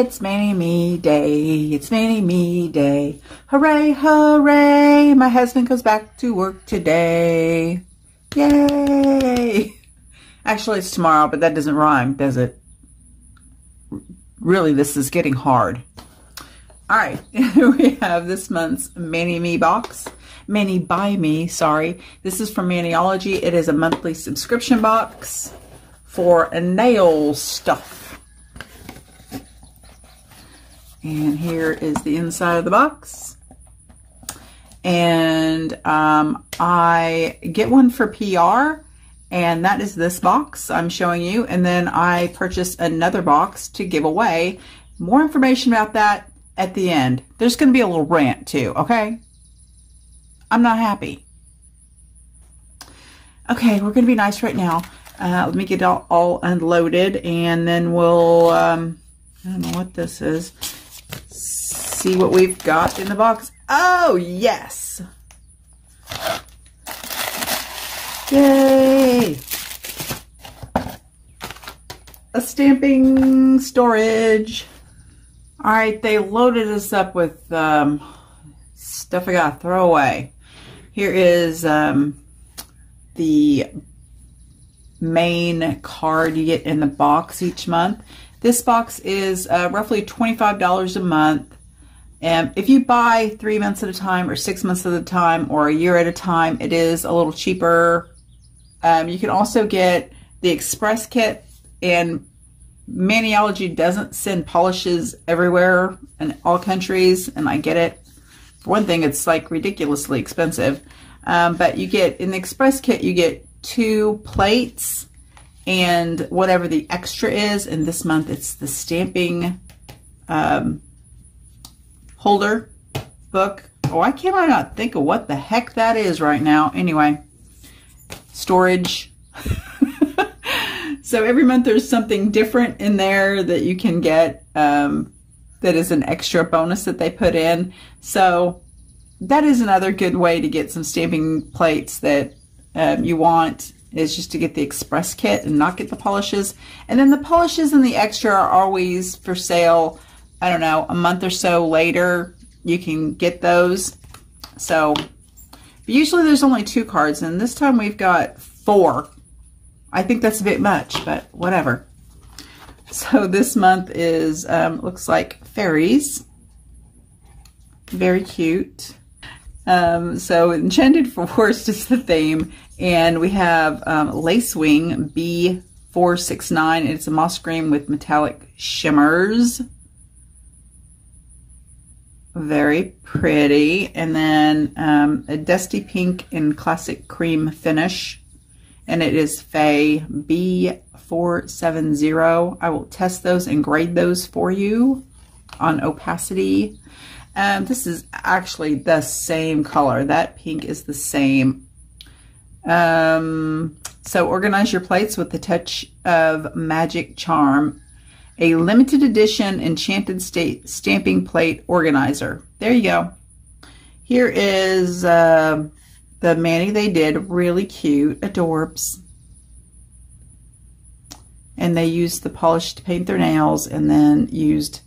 It's Mani Me Day. It's Mani Me Day. Hooray, hooray. My husband goes back to work today. Yay. Actually, it's tomorrow, but that doesn't rhyme, does it? Really, this is getting hard. All right, we have this month's Mani Me box. Mani by Me, sorry. This is from Maniology. It is a monthly subscription box for nail stuff. And here is the inside of the box. And I get one for PR, and that is this box I'm showing you. And then I purchased another box to give away. More information about that at the end. There's going to be a little rant too, okay? I'm not happy. Okay, we're going to be nice right now. Let me get it all unloaded, and then we'll, I don't know what this is, see what we've got in the box. Oh, yes! Yay! A stamping storage. All right, they loaded us up with stuff I gotta throw away. Here is the main card you get in the box each month. This box is roughly $25 a month. And if you buy 3 months at a time or 6 months at a time or a year at a time, it is a little cheaper. You can also get the express kit, and Maniology doesn't send polishes everywhere in all countries, and I get it. For one thing, it's like ridiculously expensive, but you get in the express kit, you get 2 plates and whatever the extra is. And this month it's the stamping holder book. Why can't I not think of what the heck that is right now? Anyway, storage. So every month there's something different in there that you can get that is an extra bonus that they put in. So that is another good way to get some stamping plates that you want, is just to get the express kit and not get the polishes. And then the polishes and the extra are always for sale. I don't know, a month or so later you can get those. So usually there's only 2 cards, and this time we've got 4. I think that's a bit much, but whatever. So this month is, looks like fairies. Very cute. So Enchanted Forest is the theme, and we have Lacewing B469. It's a moss green with metallic shimmers. Very pretty. And then a dusty pink and classic cream finish. And it is Faye B470. I will test those and grade those for you on opacity. This is actually the same color. That pink is the same. So organize your plates with the touch of magic charm. A limited edition enchanted stamping plate organizer. There you go. Here is... the Mani they did, really cute, adorbs. And they used the polish to paint their nails, and then used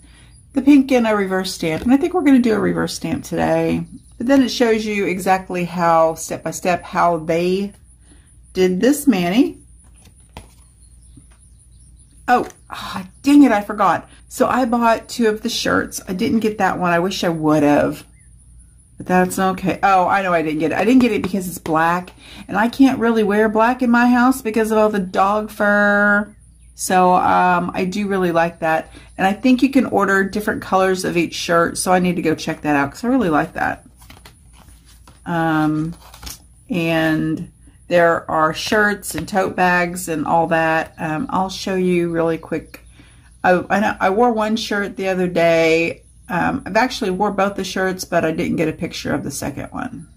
the pink in a reverse stamp. And I think we're going to do a reverse stamp today. But then it shows you exactly how, step by step, how they did this Mani. Oh, dang it, I forgot. So I bought 2 of the shirts. I didn't get that one. I wish I would have. But that's okay. Oh, I know I didn't get it. I didn't get it because it's black, and I can't really wear black in my house because of all the dog fur. So I do really like that. And I think you can order different colors of each shirt, so I need to go check that out because I really like that. And there are shirts and tote bags and all that. I'll show you really quick. I wore one shirt the other day. I've actually wore both the shirts, but I didn't get a picture of the second one.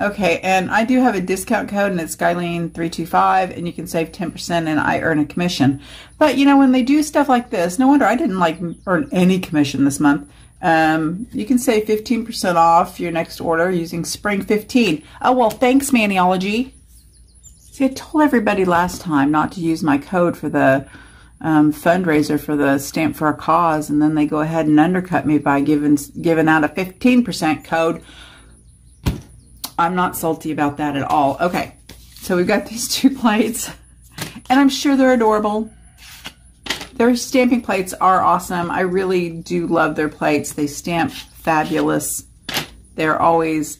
Okay, and I do have a discount code, and it's Guylene325, and you can save 10%, and I earn a commission. But, you know, when they do stuff like this, no wonder I didn't, like, earn any commission this month. You can save 15% off your next order using Spring 15. Oh, well, thanks, Maniology. See, I told everybody last time not to use my code for the fundraiser for the Stamp for a Cause, and then they go ahead and undercut me by giving out a 15% code. I'm not salty about that at all. Okay, so we've got these two plates, and I'm sure they're adorable. Their stamping plates are awesome. I really do love their plates. They stamp fabulous. They're always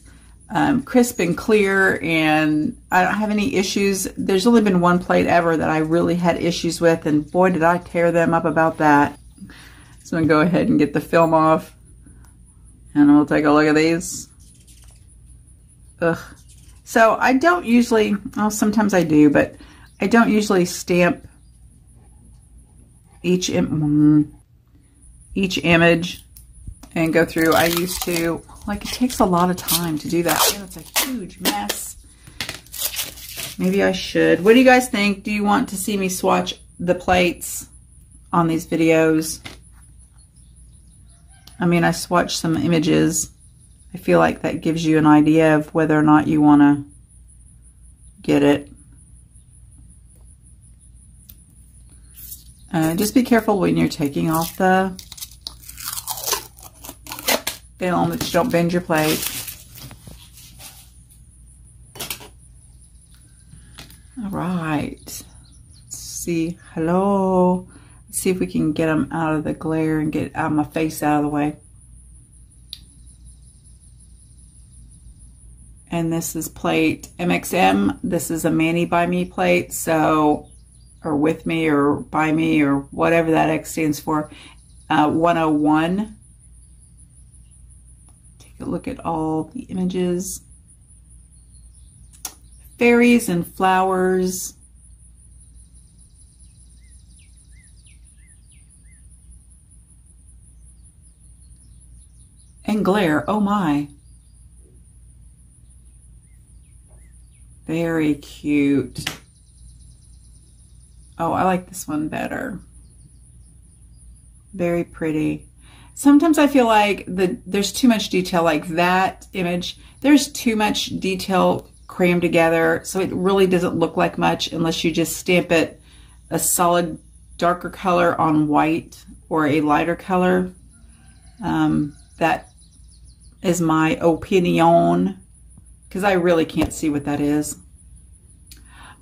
crisp and clear, and I don't have any issues. There's only been one plate ever that I really had issues with, and boy, did I tear them up about that. So I'm going to go ahead and get the film off, and we'll take a look at these. Ugh. So I don't usually, well, sometimes I do, but I don't usually stamp each image and go through. I used to, like, it takes a lot of time to do that. It's a huge mess. Maybe I should. What do you guys think? Do you want to see me swatch the plates on these videos? I mean, I swatched some images. I feel like that gives you an idea of whether or not you want to get it. Just be careful when you're taking off the film that you don't bend your plate. All right. Let's see. Hello. Let's see if we can get them out of the glare and get out of my face, out of the way. And this is plate MXM. This is a Mani by Me plate, so, or with me, or by me, or whatever that X stands for, 101. Take a look at all the images. Fairies and flowers. And glare, oh my. Very cute. Oh, I like this one better. Very pretty. Sometimes I feel like there's too much detail, like that image. There's too much detail crammed together, so it really doesn't look like much unless you just stamp it a solid darker color on white or a lighter color. That is my opinion, because I really can't see what that is.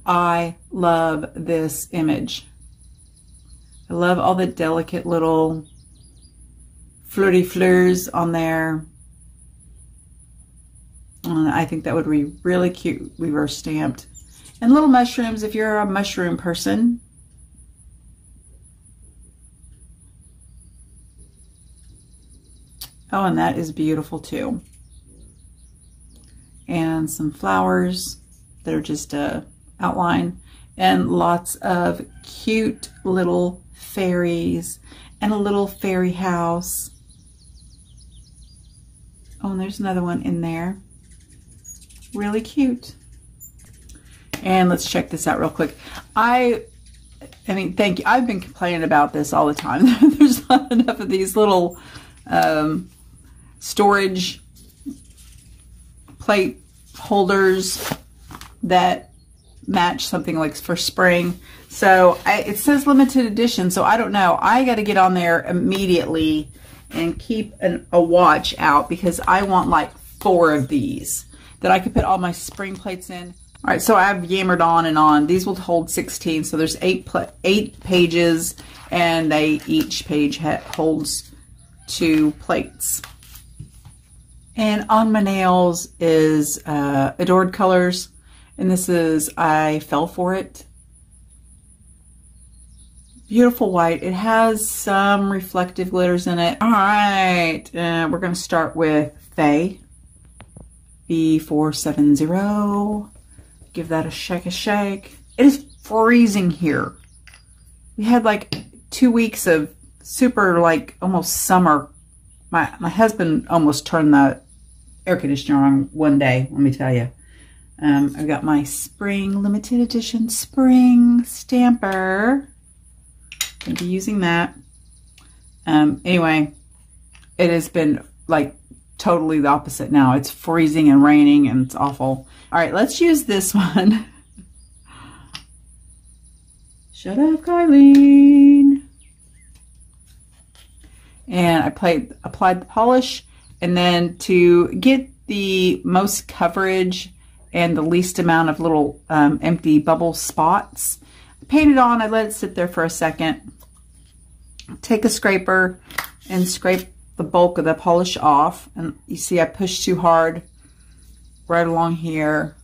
I love this image. I love all the delicate little fleurs on there. And I think that would be really cute reverse stamped. And little mushrooms, if you're a mushroom person. Oh, and that is beautiful too. And some flowers that are just a outline, and lots of cute little fairies and a little fairy house. Oh, and there's another one in there. Really cute. And let's check this out real quick. I mean, thank you. I've been complaining about this all the time. There's not enough of these little storage plate holders that match something like for spring. So it says limited edition, so I don't know. I got to get on there immediately and keep a watch out, because I want like 4 of these that I could put all my spring plates in. All right, so I've yammered on and on. These will hold 16, so there's 8 pages, and each page holds 2 plates. And on my nails is Adored Colors, and this is I Fell For It. Beautiful white. It has some reflective glitters in it. All right, we're going to start with Faye B470. Give that a shake, a shake. It is freezing here. We had like 2 weeks of super, like, almost summer. My husband almost turned the air conditioner on one day, let me tell you. I've got my spring limited edition spring stamper. I'll be using that. Anyway, it has been like totally the opposite now. It's freezing and raining, and it's awful. All right, let's use this one. Shut up, Guylene. And I applied the polish. And then to get the most coverage and the least amount of little empty bubble spots, I painted on. I let it sit there for a second. Take a scraper and scrape the bulk of the polish off. And you see I pushed too hard right along here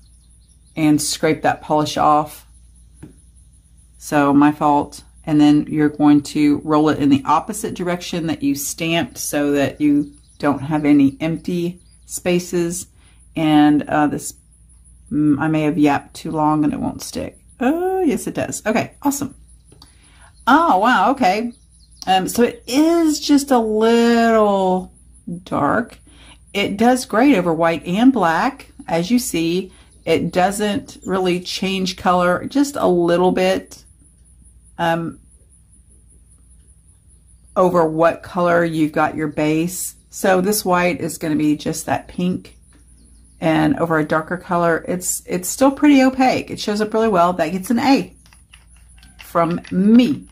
and scrape that polish off. So my fault. And then you're going to roll it in the opposite direction that you stamped so that you don't have any empty spaces. And this, I may have yapped too long and it won't stick. Oh, yes it does. Okay, awesome. Oh, wow, okay. So it is just a little dark. It does great over white and black, as you see. It doesn't really change color, just a little bit over what color you've got your base. So this white is going to be just that pink, and over a darker color, it's still pretty opaque. It shows up really well. That gets an A from me.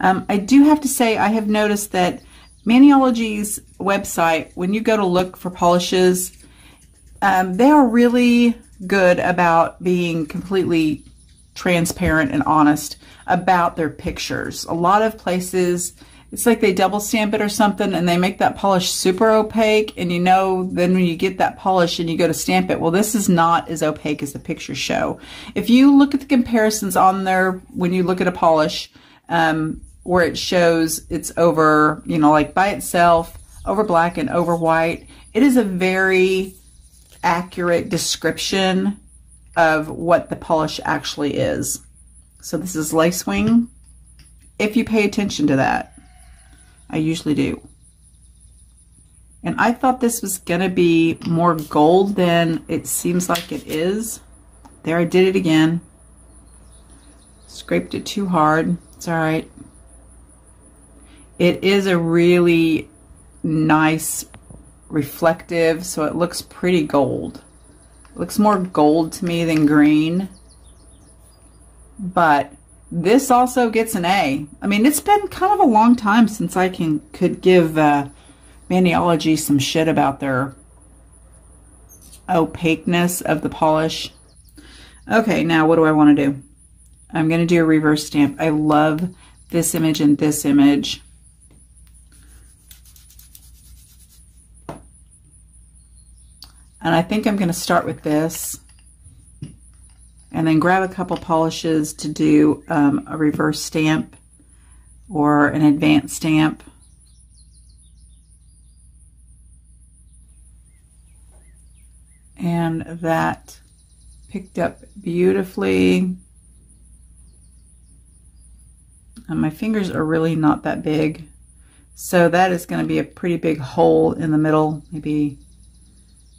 I do have to say I have noticed that Maniology's website, when you go to look for polishes, they are really good about being completely transparent and honest about their pictures. A lot of places, it's like they double stamp it or something and they make that polish super opaque, and you know, then when you get that polish and you go to stamp it, well, this is not as opaque as the pictures show. If you look at the comparisons on there, when you look at a polish, where it shows it's over, you know, like by itself, over black and over white, it is a very accurate description of what the polish actually is. So this is Lacewing, if you pay attention to that. I usually do. And I thought this was gonna be more gold than it seems like it is. There, I did it again. Scraped it too hard. It's all right. It is a really nice reflective, so it looks pretty gold. It looks more gold to me than green, but this also gets an A. I mean, it's been kind of a long time since I could give Maniology some shit about their opaqueness of the polish. Okay, now what do I want to do? I'm going to do a reverse stamp. I love this image and this image. And I think I'm going to start with this and then grab a couple polishes to do a reverse stamp or an advanced stamp. And that picked up beautifully. And my fingers are really not that big. So that is going to be a pretty big hole in the middle, maybe.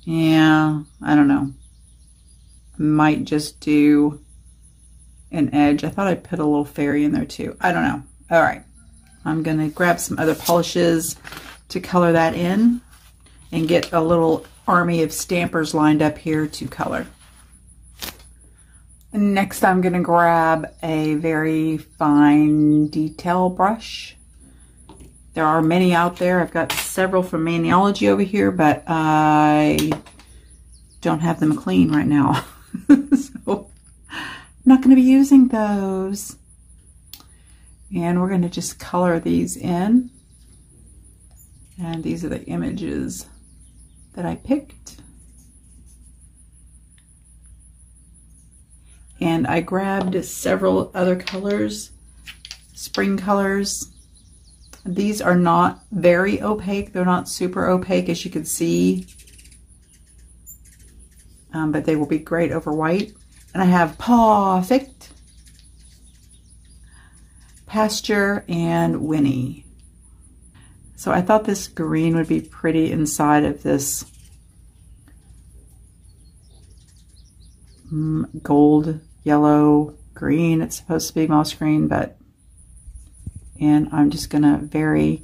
Yeah, I don't know. Might just do an edge. I thought I'd put a little fairy in there too. I don't know. All right. I'm going to grab some other polishes to color that in and get a little army of stampers lined up here to color. Next, I'm going to grab a very fine detail brush. There are many out there. I've got several from Maniology over here, but I don't have them clean right now. So I'm not going to be using those. And we're going to just color these in. And these are the images that I picked. And I grabbed several other colors, spring colors. These are not very opaque. They're not super opaque, as you can see, but they will be great over white. And I have Pawfect, Pasture, and Winnie. So I thought this green would be pretty inside of this gold, yellow, green. It's supposed to be moss green, but... And I'm just going to very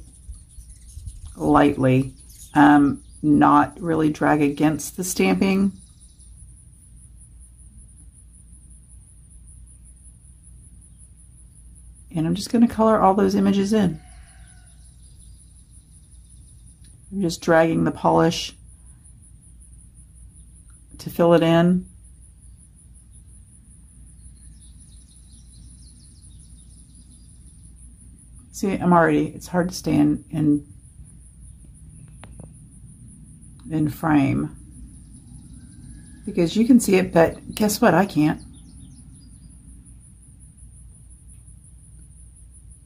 lightly, not really drag against the stamping. And I'm just going to color all those images in. I'm just dragging the polish to fill it in. See, I'm already, it's hard to stay in frame because you can see it, but guess what? I can't.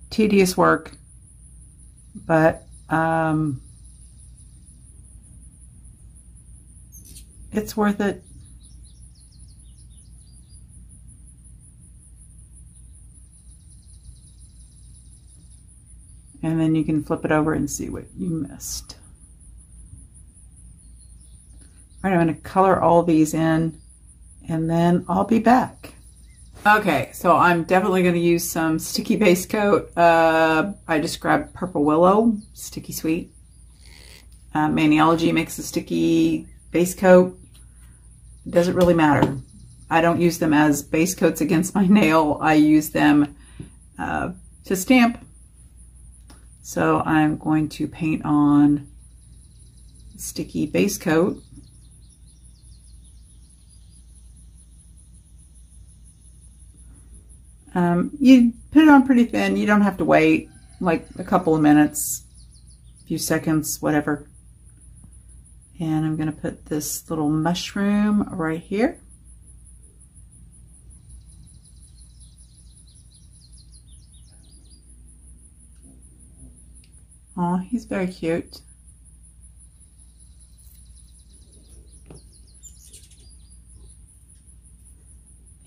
Tedious work, but it's worth it. And then you can flip it over and see what you missed. All right, I'm going to color all these in and then I'll be back. Okay, so I'm definitely going to use some sticky base coat. I just grabbed Purple Willow, Sticky Sweet. Maniology makes a sticky base coat. It doesn't really matter. I don't use them as base coats against my nail. I use them to stamp. So I'm going to paint on sticky base coat. You put it on pretty thin. You don't have to wait like a couple of minutes, a few seconds, whatever. And I'm going to put this little mushroom right here. Oh, he's very cute.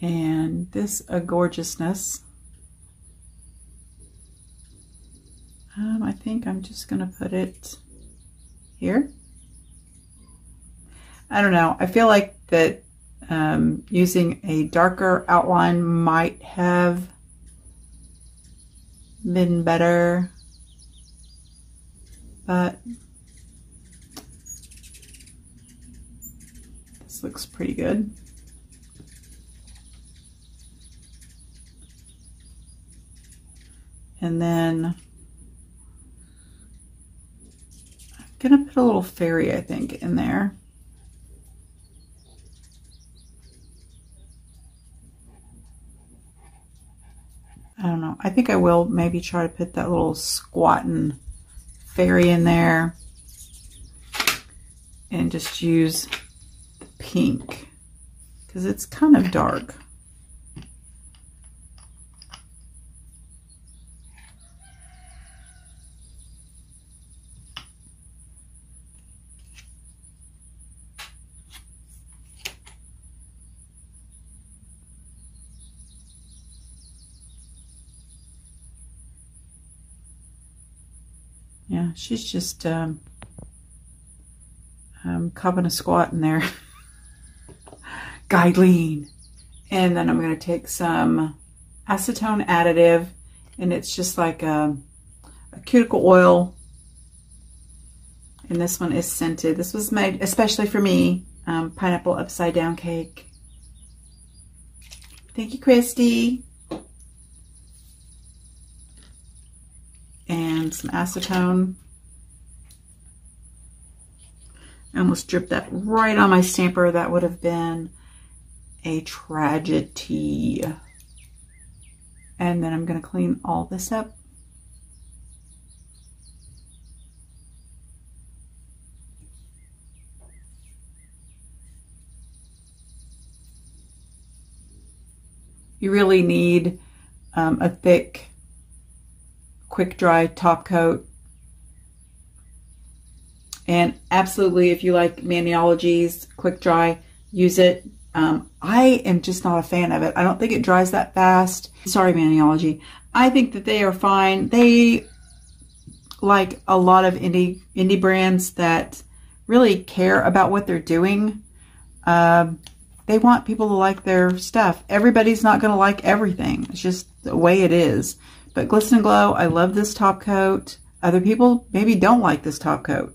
And this a gorgeousness. I think I'm just gonna put it here. I don't know. I feel like that using a darker outline might have been better, but this looks pretty good. And then I'm gonna put a little fairy, I think, in there. I don't know. I think I will maybe try to put that little squatting fairy in there and just use the pink because it's kind of dark. Yeah, she's just copping a squat in there. Guylene. And then I'm going to take some acetone additive, and it's just like a cuticle oil. And this one is scented. This was made especially for me, pineapple upside down cake. Thank you, Christy. And some acetone. I almost dripped that right on my stamper. That would have been a tragedy. And then I'm going to clean all this up. You really need a thick quick dry top coat. And absolutely, if you like Maniology's quick dry, use it. I am just not a fan of it. I don't think it dries that fast. Sorry, Maniology. I think that they are fine. They, like a lot of indie brands that really care about what they're doing, they want people to like their stuff. Everybody's not going to like everything. It's just the way it is. But Glisten and Glow, I love this top coat. Other people maybe don't like this top coat.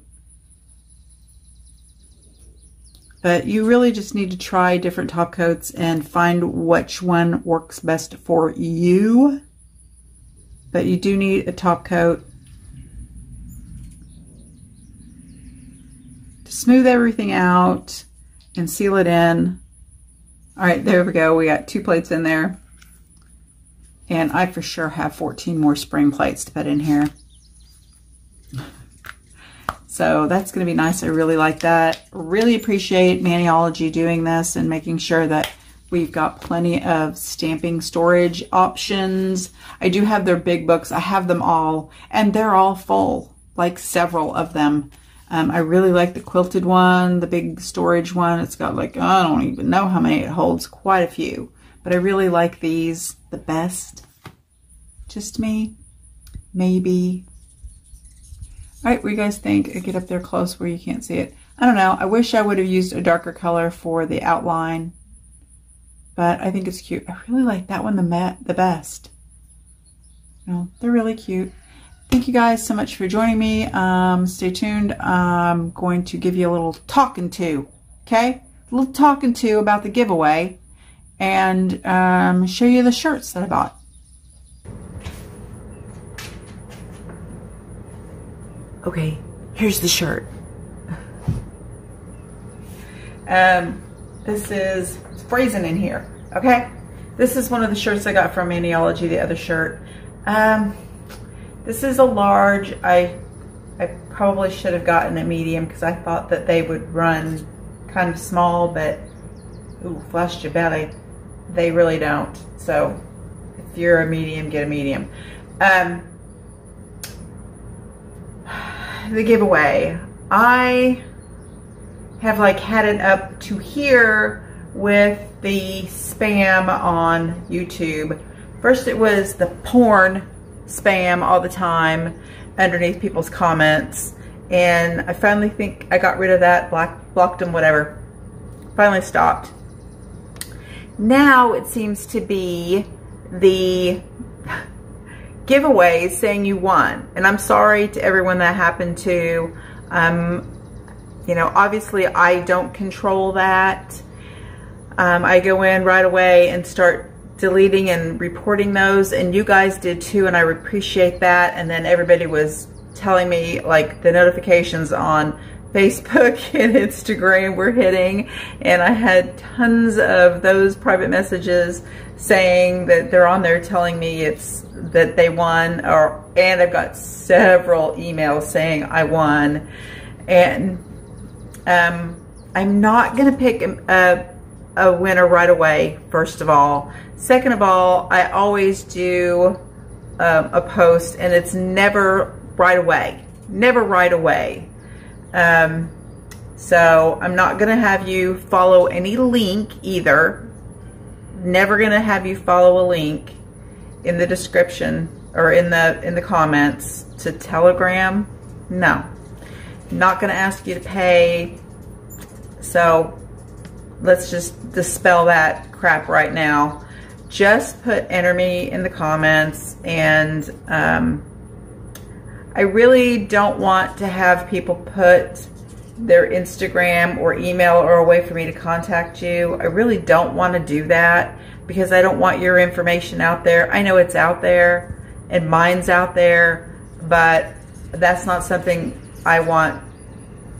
But you really just need to try different top coats and find which one works best for you. but you do need a top coat to smooth everything out and seal it in. All right, there we go. We got 2 plates in there. And I for sure have 14 more spring plates to put in here. So that's going to be nice. I really like that. Really appreciate Maniology doing this and making sure that we've got plenty of stamping storage options. I do have their big books. I have them all, and they're all full, like several of them. I really like the quilted one, the big storage one. It's got like, I don't even know how many it holds, quite a few. But I really like these the best. Just me, maybe. All right, what do you guys think? I get up there close where you can't see it. I don't know. I wish I would have used a darker color for the outline, but I think it's cute. I really like that one the best. You know, they're really cute. Thank you guys so much for joining me. Stay tuned. I'm going to give you a little talking to, okay? A little talking to about the giveaway and show you the shirts that I bought. Okay, here's the shirt. This is, it's freezing in here, okay? This is one of the shirts I got from Maniology, the other shirt. This is a large. I probably should have gotten a medium because I thought that they would run kind of small, but, ooh, flashed your belly. They really don't. So if you're a medium, get a medium. The giveaway. I have like had it up to here with the spam on YouTube. First it was the porn spam all the time underneath people's comments, and I finally think I got rid of that, blocked them, whatever. Finally stopped. Now it seems to be the giveaways saying you won, and I'm sorry to everyone that happened to. You know, obviously I don't control that. I go in right away and start deleting and reporting those, and you guys did too, and I appreciate that. And then everybody was telling me like the notifications on Facebook and Instagram were hitting, and I had tons of those private messages saying that they're on there telling me it's that they won, or and I've got several emails saying I won. And I'm not gonna pick a winner right away, first of all. Second of all, I always do a post, and it's never right away. Never right away. So I'm not going to have you follow any link either. Never going to have you follow a link in the description or in the comments to Telegram. No. Not going to ask you to pay. So let's just dispel that crap right now. Just put enter me in the comments, and I really don't want to have people put their Instagram or email or a way for me to contact you. I really don't want to do that because I don't want your information out there. I know it's out there and mine's out there, but that's not something I want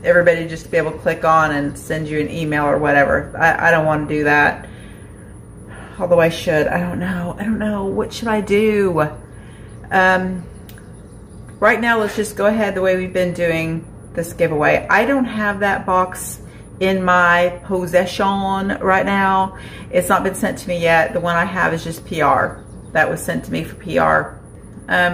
everybody just to be able to click on and send you an email or whatever. I don't want to do that. Although I should. I don't know. I don't know. What should I do? Right now, let's just go ahead the way we've been doing this giveaway. I don't have that box in my possession right now. It's not been sent to me yet. The one I have is just PR. That was sent to me for PR.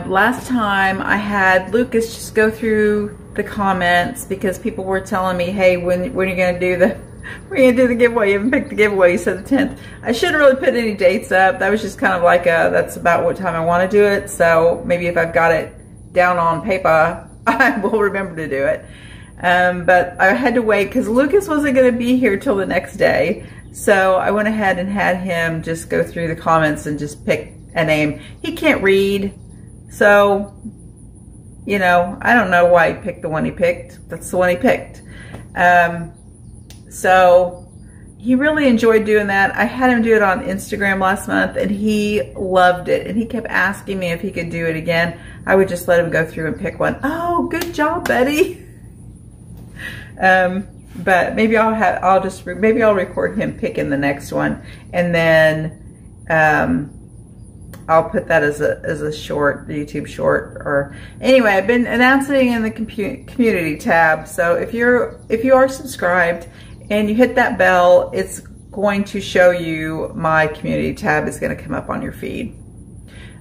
Last time I had Lucas just go through the comments because people were telling me, hey, when are you gonna do the giveaway? You haven't picked the giveaway, you said the 10th. I shouldn't really put any dates up. That was just kind of like a, that's about what time I want to do it. So maybe if I've got it down on paper, I will remember to do it. But I had to wait because Lucas wasn't gonna be here till the next day. So I went ahead and had him just go through the comments and just pick a name. He can't read, so you know, I don't know why he picked the one he picked. That's the one he picked. So he really enjoyed doing that. I had him do it on Instagram last month and he loved it. And he kept asking me if he could do it again. I would just let him go through and pick one. Oh, good job, buddy. But maybe I'll record him picking the next one. And then, I'll put that as a short, YouTube short. Or anyway, I've been announcing in the community tab. So if you are subscribed and you hit that bell, it's going to show you my community tab is going to come up on your feed.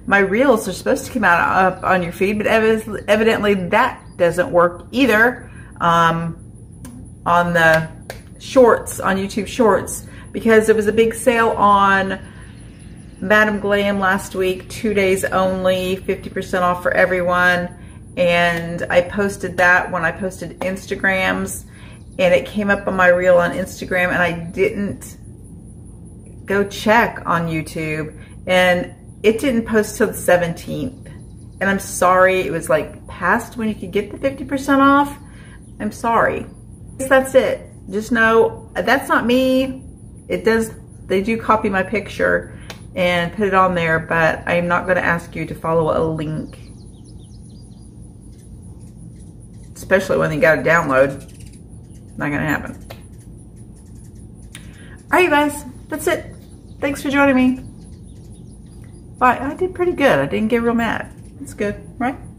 My reels are supposed to come out up on your feed, but evidently that doesn't work either on the shorts, on YouTube shorts, because it was a big sale on Madam Glam last week, 2 days only, 50% off for everyone. And I posted that when I posted Instagrams, and it came up on my reel on Instagram, and I didn't go check on YouTube, and it didn't post till the 17th. And I'm sorry, it was like past when you could get the 50% off. I'm sorry. That's it. Just know that's not me. It does, they do copy my picture and put it on there, but I'm not going to ask you to follow a link, especially when you got to download. Not going to happen. All right, you guys, that's it. Thanks for joining me. Bye. I did pretty good. I didn't get real mad. That's good, right?